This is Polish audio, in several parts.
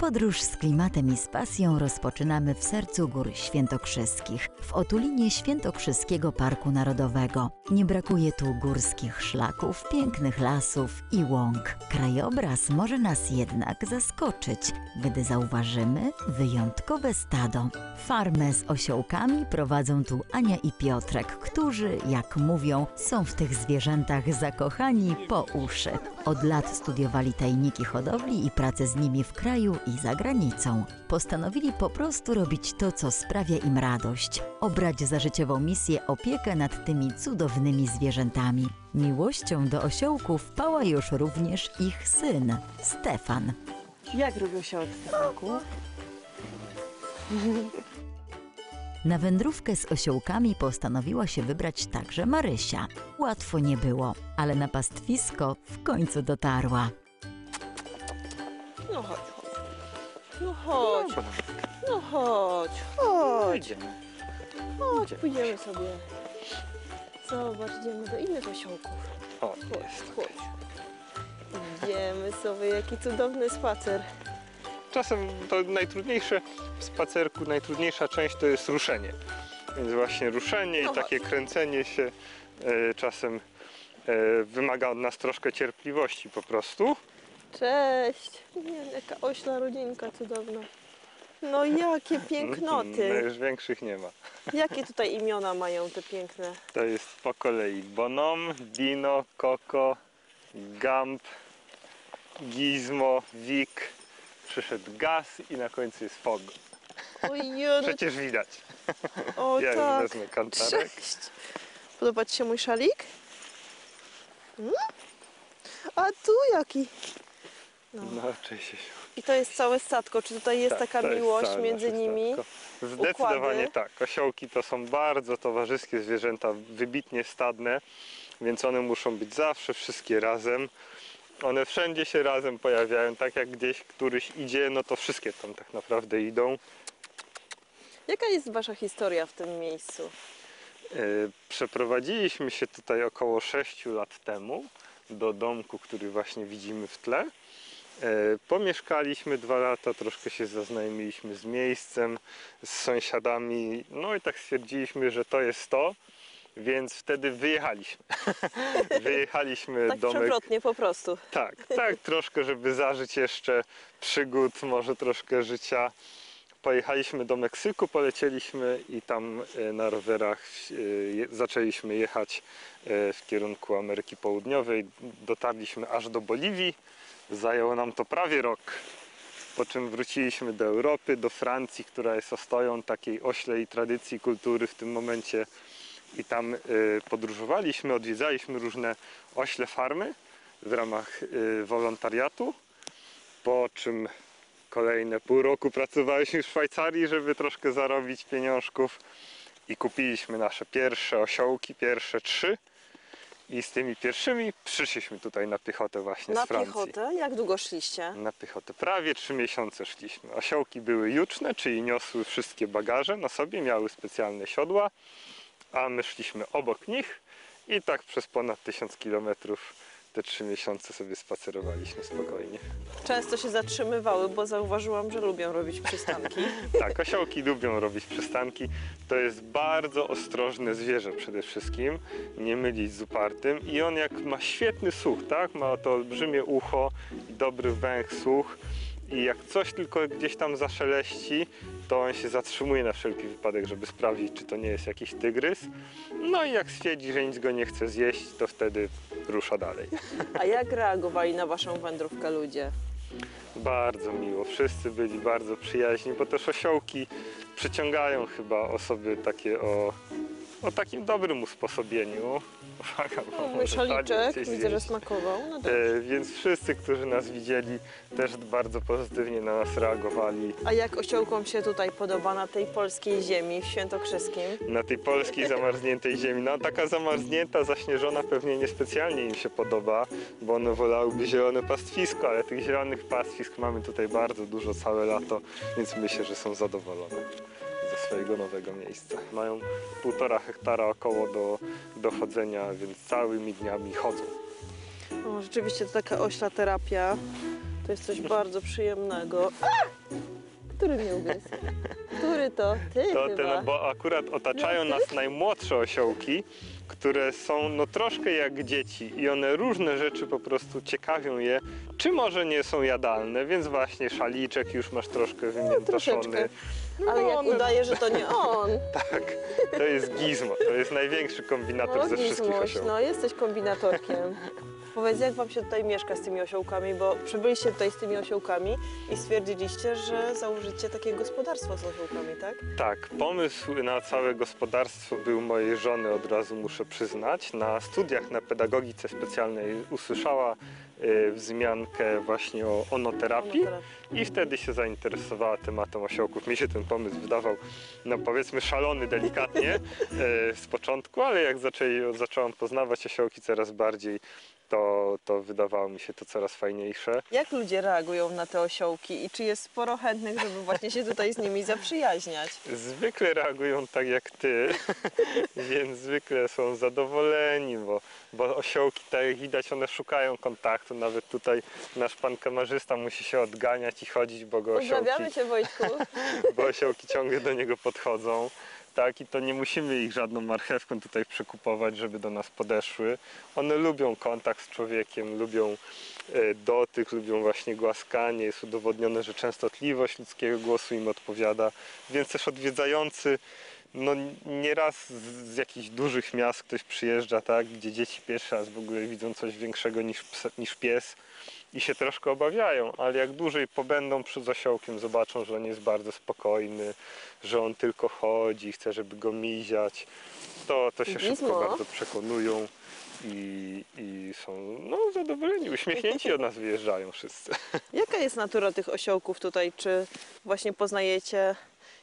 Podróż z klimatem i z pasją rozpoczynamy w sercu Gór Świętokrzyskich, w otulinie Świętokrzyskiego Parku Narodowego. Nie brakuje tu górskich szlaków, pięknych lasów i łąk. Krajobraz może nas jednak zaskoczyć, gdy zauważymy wyjątkowe stado. Farmę z osiołkami prowadzą tu Ania i Piotrek, którzy, jak mówią, są w tych zwierzętach zakochani po uszy. Od lat studiowali tajniki hodowli i pracę z nimi w kraju i za granicą. Postanowili po prostu robić to, co sprawia im radość. Obrać za życiową misję opiekę nad tymi cudownymi zwierzętami. Miłością do osiołków pała już również ich syn, Stefan. Jak robi osiołek, Stefanku? Na wędrówkę z osiołkami postanowiła się wybrać także Marysia. Łatwo nie było, ale na pastwisko w końcu dotarła. No chodź, chodź. No chodź. No chodź. Chodź. Chodź, pójdziemy sobie. Zobacz, idziemy do innych osiołków. Chodź, chodź. Idziemy sobie, jaki cudowny spacer. Czasem to najtrudniejsze w spacerku, najtrudniejsza część to jest ruszenie. Więc właśnie ruszenie i takie kręcenie się czasem wymaga od nas troszkę cierpliwości po prostu. Cześć! Nie, jaka ośla rodzinka cudowna. No jakie pięknoty! No już większych nie ma. Jakie tutaj imiona mają te piękne? To jest po kolei Bonom, Bino, Koko, Gamp, Gizmo, Wik. Przyszedł Gaz i na końcu jest Fogo. Przecież widać. O, ja tak. Już wezmę kantarek. Cześć. Podoba ci się mój szalik? Hmm? A tu jaki? No, oczywiście. I to jest całe statko. Czy tutaj jest taka miłość między nimi? Statko. Zdecydowanie tak. Osiołki to są bardzo towarzyskie zwierzęta, wybitnie stadne, więc one muszą być zawsze wszystkie razem. One wszędzie się razem pojawiają, tak jak gdzieś któryś idzie, no to wszystkie tam tak naprawdę idą. Jaka jest wasza historia w tym miejscu? Przeprowadziliśmy się tutaj około 6 lat temu do domku, który właśnie widzimy w tle. Pomieszkaliśmy 2 lata, troszkę się zaznajomiliśmy z miejscem, z sąsiadami, no i tak stwierdziliśmy, że to jest to. Więc wtedy wyjechaliśmy. Tak domek. Przewrotnie po prostu. Tak, troszkę, żeby zażyć jeszcze przygód, może troszkę życia. Pojechaliśmy do Meksyku, polecieliśmy i tam na rowerach zaczęliśmy jechać w kierunku Ameryki Południowej. Dotarliśmy aż do Boliwii. Zajęło nam to prawie rok. Po czym wróciliśmy do Europy, do Francji, która jest ostoją takiej oślej tradycji, kultury w tym momencie. I tam podróżowaliśmy, odwiedzaliśmy różne ośle farmy w ramach wolontariatu. Po czym kolejne pół roku pracowaliśmy w Szwajcarii, żeby troszkę zarobić pieniążków. I kupiliśmy nasze pierwsze osiołki, pierwsze 3. I z tymi pierwszymi przyszliśmy tutaj na piechotę właśnie z Francji. Na piechotę? Jak długo szliście? Na piechotę. Prawie 3 miesiące szliśmy. Osiołki były juczne, czyli niosły wszystkie bagaże na sobie, miały specjalne siodła. A my szliśmy obok nich i tak przez ponad 1000 kilometrów te 3 miesiące sobie spacerowaliśmy spokojnie. Często się zatrzymywały, bo zauważyłam, że lubią robić przystanki. Tak, osiołki lubią robić przystanki. To jest bardzo ostrożne zwierzę przede wszystkim, nie mylić z upartym. I on jak ma świetny słuch, tak? Ma to olbrzymie ucho i dobry węch, słuch. I jak coś tylko gdzieś tam zaszeleści, to on się zatrzymuje na wszelki wypadek, żeby sprawdzić, czy to nie jest jakiś tygrys. No i jak stwierdzi, że nic go nie chce zjeść, to wtedy rusza dalej. A jak reagowali na waszą wędrówkę ludzie? Bardzo miło. Wszyscy byli bardzo przyjaźni, bo też osiołki przyciągają chyba osoby takie o takim dobrym usposobieniu. Uwaga, bo mój szaliczek, widzę, że smakował. No więc wszyscy, którzy nas widzieli, też bardzo pozytywnie na nas reagowali. A jak osiołkom się tutaj podoba na tej polskiej ziemi w Świętokrzyskim? Na tej polskiej zamarzniętej ziemi. No taka zamarznięta, zaśnieżona pewnie niespecjalnie im się podoba, bo one wolałyby zielone pastwisko, ale tych zielonych pastwisk mamy tutaj bardzo dużo całe lato, więc myślę, że są zadowolone swojego nowego miejsca. Mają 1,5 hektara około do chodzenia, więc całymi dniami chodzą. No, rzeczywiście to taka ośla terapia. To jest coś bardzo przyjemnego. Który mnie ugryzł? Który to? Ty to chyba. Ten, bo akurat otaczają nas najmłodsze osiołki, które są no troszkę jak dzieci i one różne rzeczy po prostu ciekawią je, czy może nie są jadalne, więc właśnie szaliczek już masz troszkę wymiętoszony. No, ale jak udaje, że to nie on. Tak, to jest Gizmo, to jest największy kombinator ze wszystkich osiołków. No jesteś kombinatorkiem. Powiedz, jak wam się tutaj mieszka z tymi osiołkami, bo przybyliście tutaj z tymi osiołkami i stwierdziliście, że założycie takie gospodarstwo z osiołkami, tak? Tak, pomysł na całe gospodarstwo był mojej żony, od razu muszę przyznać. Na studiach na pedagogice specjalnej usłyszała wzmiankę właśnie o onoterapii i wtedy się zainteresowała tematem osiołków. Mi się ten pomysł wydawał, no powiedzmy, szalony delikatnie z początku, ale jak zaczęłam poznawać osiołki coraz bardziej, to wydawało mi się to coraz fajniejsze. Jak ludzie reagują na te osiołki i czy jest sporo chętnych, żeby właśnie się tutaj z nimi zaprzyjaźniać? Zwykle reagują tak jak ty, więc zwykle są zadowoleni, bo osiołki, tak jak widać, one szukają kontaktu. Nawet tutaj nasz pan kamerzysta musi się odganiać i chodzić, bo go osiołki... Pozdrawiamy cię, Wojtku! Bo osiołki ciągle do niego podchodzą. Tak, i to nie musimy ich żadną marchewką tutaj przekupować, żeby do nas podeszły. One lubią kontakt z człowiekiem, lubią dotyk, lubią właśnie głaskanie. Jest udowodnione, że częstotliwość ludzkiego głosu im odpowiada. Więc też odwiedzający, no nieraz z jakichś dużych miast ktoś przyjeżdża, tak, gdzie dzieci pierwszy raz w ogóle widzą coś większego niż pies i się troszkę obawiają, ale jak dłużej pobędą przed osiołkiem, zobaczą, że on jest bardzo spokojny, że on tylko chodzi, chce, żeby go miziać, to się szybko bardzo przekonują i są zadowoleni, uśmiechnięci od nas wyjeżdżają wszyscy. Jaka jest natura tych osiołków tutaj? Czy właśnie poznajecie,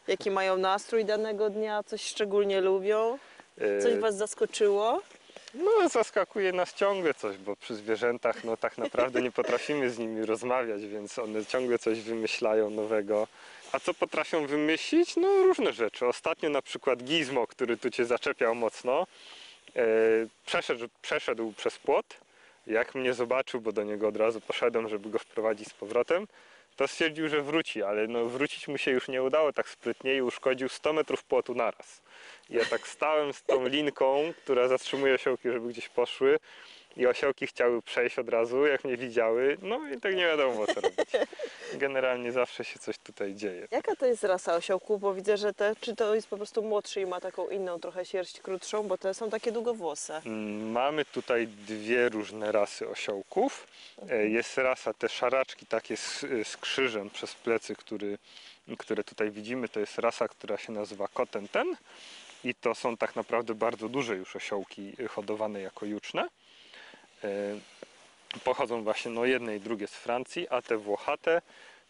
jaki mają nastrój danego dnia, coś szczególnie lubią? Coś was zaskoczyło? No, zaskakuje nas ciągle coś, bo przy zwierzętach no tak naprawdę nie potrafimy z nimi rozmawiać, więc one ciągle coś wymyślają nowego. A co potrafią wymyślić? No różne rzeczy. Ostatnio na przykład Gizmo, który tu cię zaczepiał mocno, przeszedł przez płot. Jak mnie zobaczył, bo do niego od razu poszedłem, żeby go wprowadzić z powrotem, to stwierdził, że wróci, ale no wrócić mu się już nie udało tak sprytnie i uszkodził 100 metrów płotu naraz. Ja tak stałem z tą linką, która zatrzymuje osiołki, żeby gdzieś poszły, i osiołki chciały przejść od razu, jak mnie widziały, no i tak nie wiadomo, co robić. Generalnie zawsze się coś tutaj dzieje. Jaka to jest rasa osiołków? Bo widzę, że czy to jest po prostu młodszy i ma taką inną trochę sierść krótszą, bo te są takie długowłose. Mamy tutaj dwie różne rasy osiołków. Jest rasa, te szaraczki takie z krzyżem przez plecy, które tutaj widzimy, to jest rasa, która się nazywa kotenden i to są tak naprawdę bardzo duże już osiołki hodowane jako juczne. Pochodzą właśnie jedne i drugie z Francji, a te włochate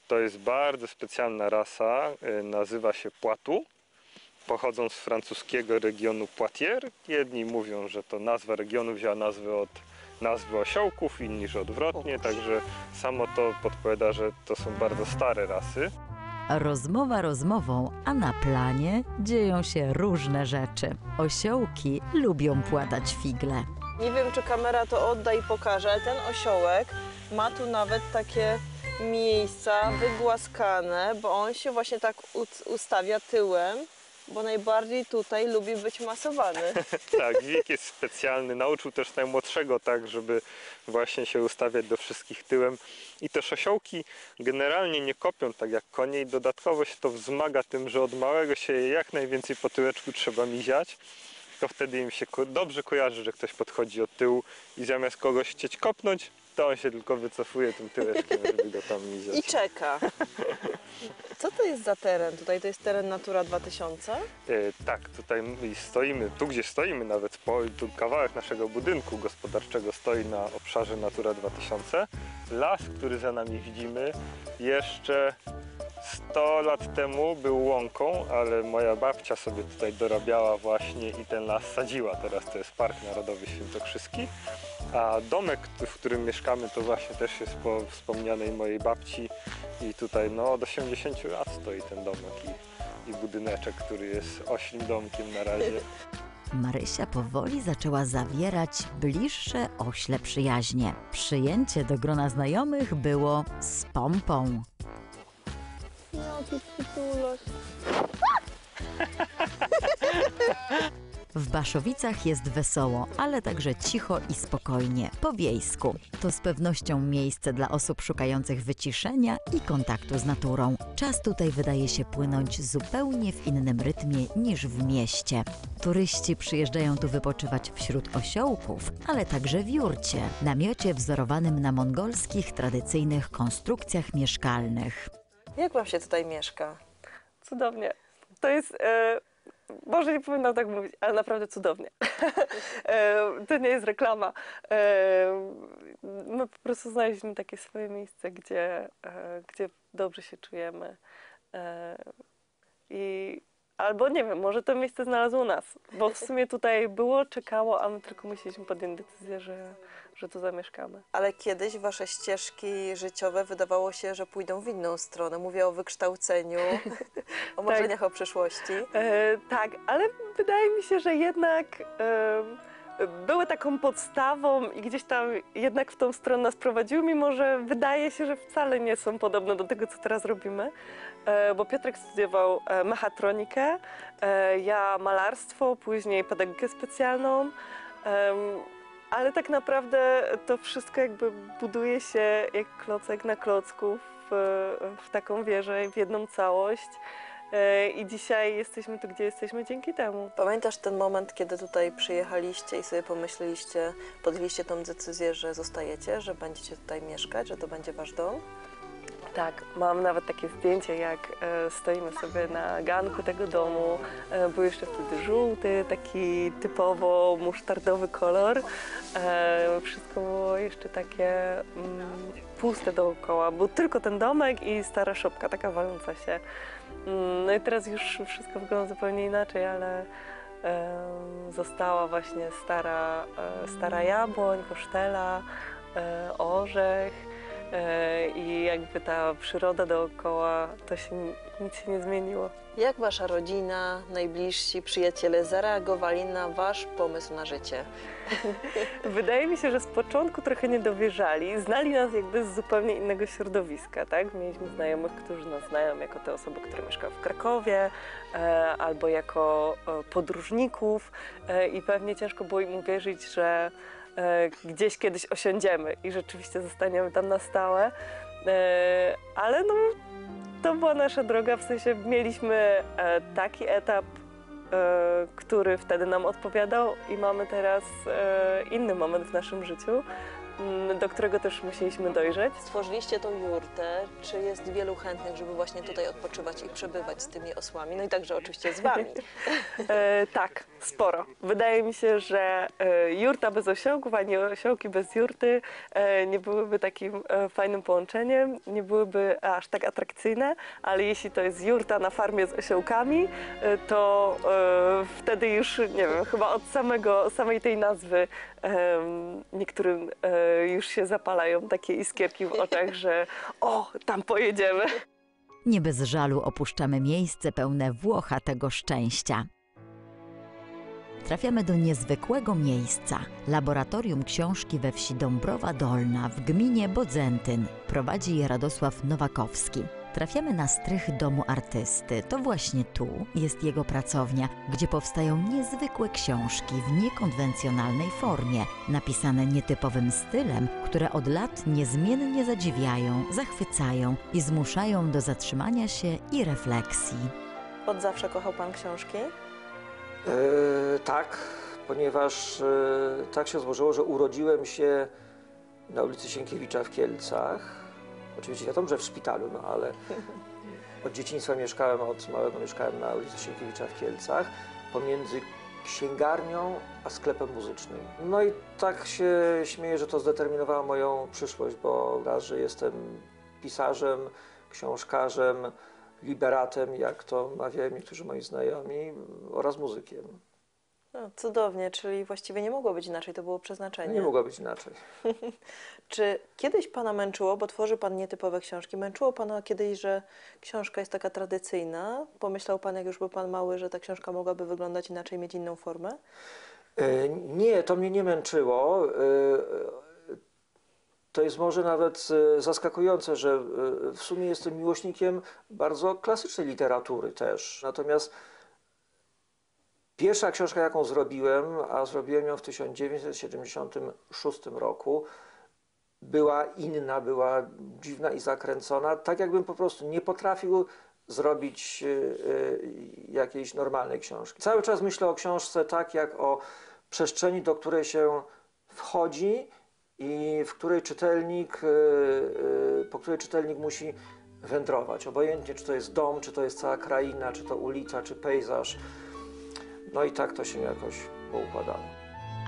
to jest bardzo specjalna rasa, nazywa się płatu. Pochodzą z francuskiego regionu Poitiers. Jedni mówią, że to nazwa regionu wzięła nazwę od nazwy osiołków, inni, że odwrotnie, także samo to podpowiada, że to są bardzo stare rasy. Rozmowa rozmową, a na planie dzieją się różne rzeczy. Osiołki lubią płatać figle. Nie wiem, czy kamera to odda i pokaże, ale ten osiołek ma tu nawet takie miejsca wygłaskane, bo on się właśnie tak ustawia tyłem, bo najbardziej tutaj lubi być masowany. Tak, Wik jest specjalny. Nauczył też najmłodszego tak, żeby właśnie się ustawiać do wszystkich tyłem. I też osiołki generalnie nie kopią tak jak konie i dodatkowo się to wzmaga tym, że od małego się jak najwięcej po tyłeczku trzeba miziać. To wtedy im się dobrze kojarzy, że ktoś podchodzi od tyłu i zamiast kogoś chcieć kopnąć, to on się tylko wycofuje tym tyłeczkiem, żeby go tam miziać. I czeka. Co to jest za teren tutaj? To jest teren Natura 2000? Tak, tutaj stoimy, tu gdzie stoimy nawet, tu kawałek naszego budynku gospodarczego stoi na obszarze Natura 2000. Las, który za nami widzimy, jeszcze 100 lat temu był łąką, ale moja babcia sobie tutaj dorabiała właśnie i ten las sadziła. Teraz to jest Park Narodowy Świętokrzyski, a domek, w którym mieszkamy, to właśnie też jest po wspomnianej mojej babci i tutaj od 80 lat stoi ten domek i budyneczek, który jest oślim domkiem na razie. Marysia powoli zaczęła zawierać bliższe ośle przyjaźnie. Przyjęcie do grona znajomych było z pompą. W Baszowicach jest wesoło, ale także cicho i spokojnie, po wiejsku. To z pewnością miejsce dla osób szukających wyciszenia i kontaktu z naturą. Czas tutaj wydaje się płynąć zupełnie w innym rytmie niż w mieście. Turyści przyjeżdżają tu wypoczywać wśród osiołków, ale także w jurcie, namiocie wzorowanym na mongolskich tradycyjnych konstrukcjach mieszkalnych. Jak wam się tutaj mieszka? Cudownie. To jest... Może nie powinnam tak mówić, ale naprawdę cudownie. To nie jest reklama. My po prostu znaleźliśmy takie swoje miejsce, gdzie dobrze się czujemy. Albo nie wiem, może to miejsce znalazło nas, bo w sumie tutaj było, czekało, a my tylko musieliśmy podjąć decyzję, że tu zamieszkamy. Ale kiedyś wasze ścieżki życiowe wydawało się, że pójdą w inną stronę. Mówię o wykształceniu, o marzeniach tak. O przyszłości. Tak, ale wydaje mi się, że jednak były taką podstawą i gdzieś tam jednak w tą stronę nas prowadziły, mimo że wydaje się, że wcale nie są podobne do tego, co teraz robimy. Bo Piotrek studiował mechatronikę, ja malarstwo, później pedagogikę specjalną, ale tak naprawdę to wszystko jakby buduje się jak klocek na klocku w taką wieżę, w jedną całość. I dzisiaj jesteśmy tu, gdzie jesteśmy dzięki temu. Pamiętasz ten moment, kiedy tutaj przyjechaliście i sobie pomyśleliście, podjęliście tą decyzję, że zostajecie, że będziecie tutaj mieszkać, że to będzie wasz dom? Tak, mam nawet takie zdjęcie, jak stoimy sobie na ganku tego domu. Był jeszcze wtedy żółty, taki typowo musztardowy kolor. Wszystko było jeszcze takie puste dookoła. Był tylko ten domek i stara szopka, taka waląca się. No i teraz już wszystko wygląda zupełnie inaczej, ale została właśnie stara jabłoń, kosztela, orzech. I jakby ta przyroda dookoła, nic się nie zmieniło. Jak wasza rodzina, najbliżsi, przyjaciele zareagowali na wasz pomysł na życie? Wydaje mi się, że z początku trochę nie dowierzali. Znali nas jakby z zupełnie innego środowiska, tak? Mieliśmy znajomych, którzy nas znają jako te osoby, które mieszkały w Krakowie, albo jako podróżników i pewnie ciężko było im uwierzyć, że gdzieś kiedyś osiądziemy i rzeczywiście zostaniemy tam na stałe, ale no, to była nasza droga, w sensie mieliśmy taki etap, który wtedy nam odpowiadał i mamy teraz inny moment w naszym życiu, do którego też musieliśmy dojrzeć. Stworzyliście tą jurtę. Czy jest wielu chętnych, żeby właśnie tutaj odpoczywać i przebywać z tymi osłami? No i także oczywiście z wami. Tak, sporo. Wydaje mi się, że jurta bez osiołków, ani osiołki bez jurty nie byłyby takim fajnym połączeniem, nie byłyby aż tak atrakcyjne, ale jeśli to jest jurta na farmie z osiołkami, to wtedy już, nie wiem, chyba od samej tej nazwy niektórym już się zapalają takie iskierki w oczach, że o, tam pojedziemy. Nie bez żalu opuszczamy miejsce pełne włochatego szczęścia. Trafiamy do niezwykłego miejsca. Laboratorium książki we wsi Dąbrowa Dolna w gminie Bodzentyn. Prowadzi je Radosław Nowakowski. Trafiamy na strych domu artysty. To właśnie tu jest jego pracownia, gdzie powstają niezwykłe książki w niekonwencjonalnej formie, napisane nietypowym stylem, które od lat niezmiennie zadziwiają, zachwycają i zmuszają do zatrzymania się i refleksji. Od zawsze kochał pan książki? Tak, ponieważ tak się złożyło, że urodziłem się na ulicy Sienkiewicza w Kielcach. Oczywiście wiadomo, że w szpitalu, no ale od dzieciństwa mieszkałem, od małego mieszkałem na ulicy Sienkiewicza w Kielcach, pomiędzy księgarnią a sklepem muzycznym. No i tak się śmieję, że to zdeterminowało moją przyszłość, bo raz, że jestem pisarzem, książkarzem, liberatem, jak to mawiają niektórzy moi znajomi, oraz muzykiem. No, cudownie, czyli właściwie nie mogło być inaczej, to było przeznaczenie. Nie mogło być inaczej. Czy kiedyś Pana męczyło, bo tworzy Pan nietypowe książki, męczyło Pana kiedyś, że książka jest taka tradycyjna? Pomyślał Pan, jak już był Pan mały, że ta książka mogłaby wyglądać inaczej, mieć inną formę? Nie, to mnie nie męczyło. To jest może nawet zaskakujące, że w sumie jestem miłośnikiem bardzo klasycznej literatury też. Natomiast pierwsza książka, jaką zrobiłem, a zrobiłem ją w 1976 roku, była inna, była dziwna i zakręcona, tak jakbym po prostu nie potrafił zrobić jakiejś normalnej książki. Cały czas myślę o książce tak jak o przestrzeni, do której się wchodzi i w której czytelnik, po której czytelnik musi wędrować. Obojętnie czy to jest dom, czy to jest cała kraina, czy to ulica, czy pejzaż. No i tak to się jakoś poukładało.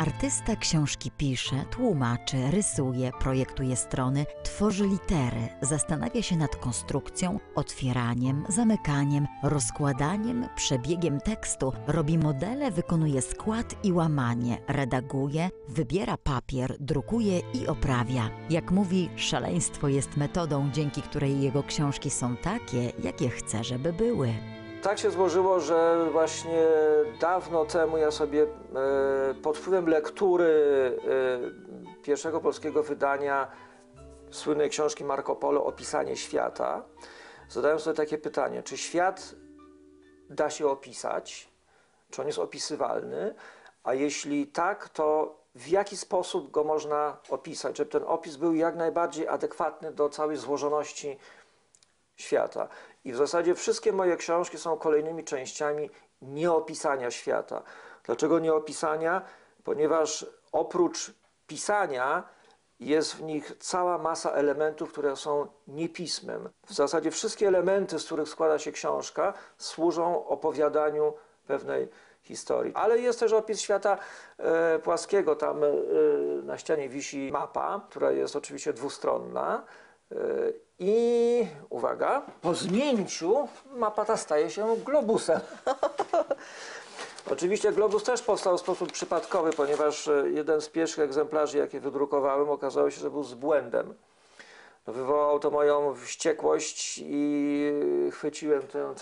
Artysta książki pisze, tłumaczy, rysuje, projektuje strony, tworzy litery, zastanawia się nad konstrukcją, otwieraniem, zamykaniem, rozkładaniem, przebiegiem tekstu, robi modele, wykonuje skład i łamanie, redaguje, wybiera papier, drukuje i oprawia. Jak mówi, szaleństwo jest metodą, dzięki której jego książki są takie, jakie chce, żeby były. Tak się złożyło, że właśnie dawno temu ja sobie pod wpływem lektury pierwszego polskiego wydania słynnej książki Marco Polo Opisanie świata zadałem sobie takie pytanie, czy świat da się opisać, czy on jest opisywalny, a jeśli tak, to w jaki sposób go można opisać, żeby ten opis był jak najbardziej adekwatny do całej złożoności świata. I w zasadzie wszystkie moje książki są kolejnymi częściami nieopisania świata. Dlaczego nieopisania? Ponieważ oprócz pisania jest w nich cała masa elementów, które są niepismem. W zasadzie wszystkie elementy, z których składa się książka, służą opowiadaniu pewnej historii. Ale jest też opis świata płaskiego. Tam na ścianie wisi mapa, która jest oczywiście dwustronna. I uwaga, po zdjęciu mapa ta staje się globusem. Oczywiście globus też powstał w sposób przypadkowy, ponieważ jeden z pierwszych egzemplarzy, jakie wydrukowałem, okazało się, że był z błędem. Wywołało to moją wściekłość i chwyciłem tę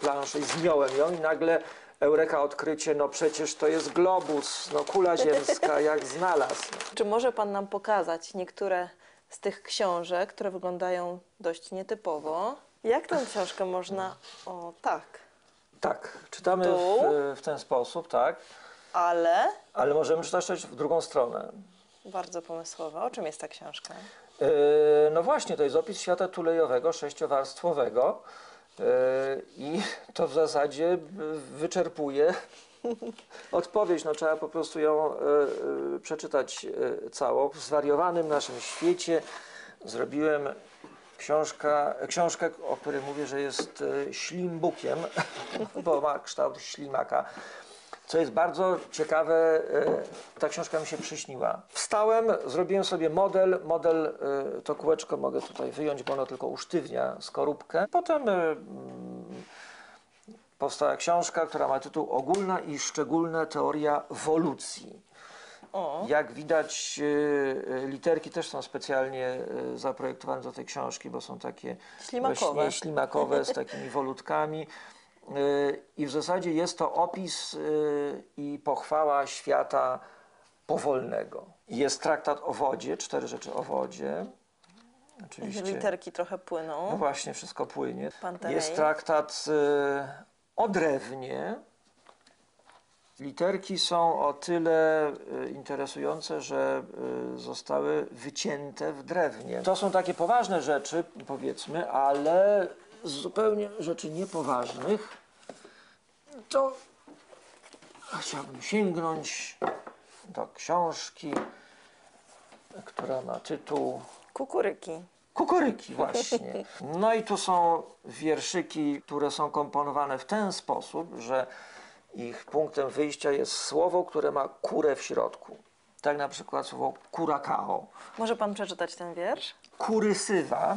planszę i zmiąłem ją i nagle eureka, odkrycie, no przecież to jest globus, no kula ziemska, jak znalazł. Czy może Pan nam pokazać niektóre z tych książek, które wyglądają dość nietypowo. Jak tę książkę można... O, tak. Tak, czytamy w ten sposób, tak. Ale... Ale możemy czytać też w drugą stronę. Bardzo pomysłowo. O czym jest ta książka? No właśnie, to jest opis świata tulejowego, sześciowarstwowego. I to w zasadzie wyczerpuje odpowiedź, no trzeba po prostu ją przeczytać całą. W zwariowanym naszym świecie zrobiłem książkę, o której mówię, że jest ślimbukiem, bo ma kształt ślimaka. Co jest bardzo ciekawe, ta książka mi się przyśniła. Wstałem, zrobiłem sobie model, to kółeczko mogę tutaj wyjąć, bo ono tylko usztywnia skorupkę. Potem powstała książka, która ma tytuł Ogólna i szczególna teoria wolucji. O. Jak widać, literki też są specjalnie zaprojektowane do tej książki, bo są takie ślimakowe, z takimi wolutkami. I w zasadzie jest to opis i pochwała świata powolnego. Jest traktat o wodzie, 4 rzeczy o wodzie. Oczywiście. Literki trochę płyną. No właśnie, wszystko płynie. Pantelej. Jest traktat o drewnie. Literki są o tyle interesujące, że zostały wycięte w drewnie. To są takie poważne rzeczy, powiedzmy, ale z zupełnie rzeczy niepoważnych to chciałbym sięgnąć do książki, która ma tytuł... Kukuryki. Kukuryki, właśnie. No i tu są wierszyki, które są komponowane w ten sposób, że ich punktem wyjścia jest słowo, które ma kurę w środku. Tak na przykład słowo kurakao. Może Pan przeczytać ten wiersz? Kurysywa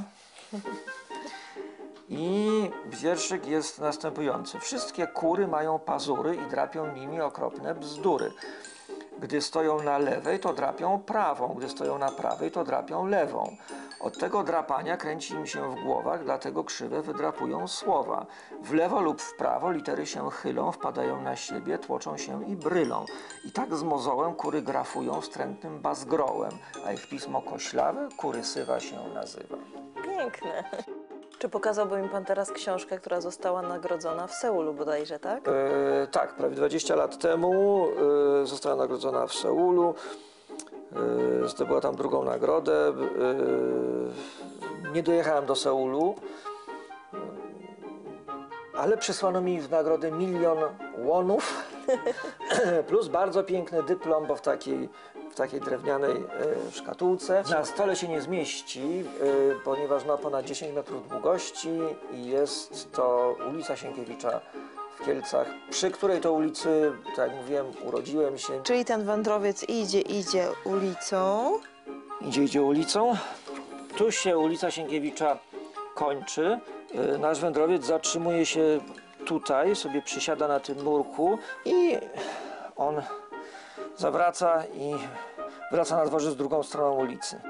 I wierszyk jest następujący. Wszystkie kury mają pazury i drapią nimi okropne bzdury. Gdy stoją na lewej, to drapią prawą, gdy stoją na prawej, to drapią lewą. Od tego drapania kręci im się w głowach, dlatego krzywe wydrapują słowa. W lewo lub w prawo litery się chylą, wpadają na siebie, tłoczą się i brylą. I tak z mozołem kury grafują wstrętnym bazgrołem, a ich pismo koślawe kurysywa się nazywa. Piękne. Czy pokazałby mi pan teraz książkę, która została nagrodzona w Seulu bodajże, tak? Tak, prawie 20 lat temu została nagrodzona w Seulu. Zdobyła tam drugą nagrodę. Nie dojechałem do Seulu, ale przysłano mi w nagrodę 1 000 000 łonów plus bardzo piękny dyplom, bo w takiej drewnianej szkatułce. Na stole się nie zmieści, ponieważ ma ponad 10 metrów długości i jest to ulica Sienkiewicza w Kielcach, przy której to ulicy, tak jak mówiłem, urodziłem się. Czyli ten wędrowiec idzie ulicą. Idzie ulicą. Tu się ulica Sienkiewicza kończy. Nasz wędrowiec zatrzymuje się tutaj, sobie przysiada na tym murku i on zawraca i wraca na dworze z drugą stroną ulicy.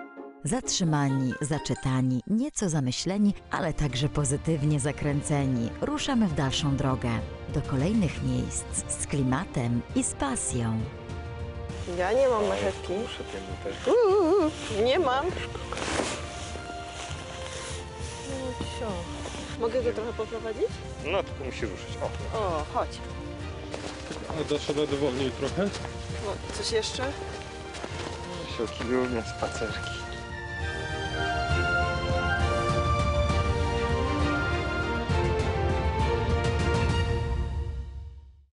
Zatrzymani, zaczytani, nieco zamyśleni, ale także pozytywnie zakręceni. Ruszamy w dalszą drogę, do kolejnych miejsc, z klimatem i z pasją. Ja nie mam marchewki. Nie mam. No, mogę go trochę poprowadzić? No, tylko musi ruszyć. O, chodź. No, doszedłem do wolniej trochę. No, coś jeszcze? Się okilują spacerki.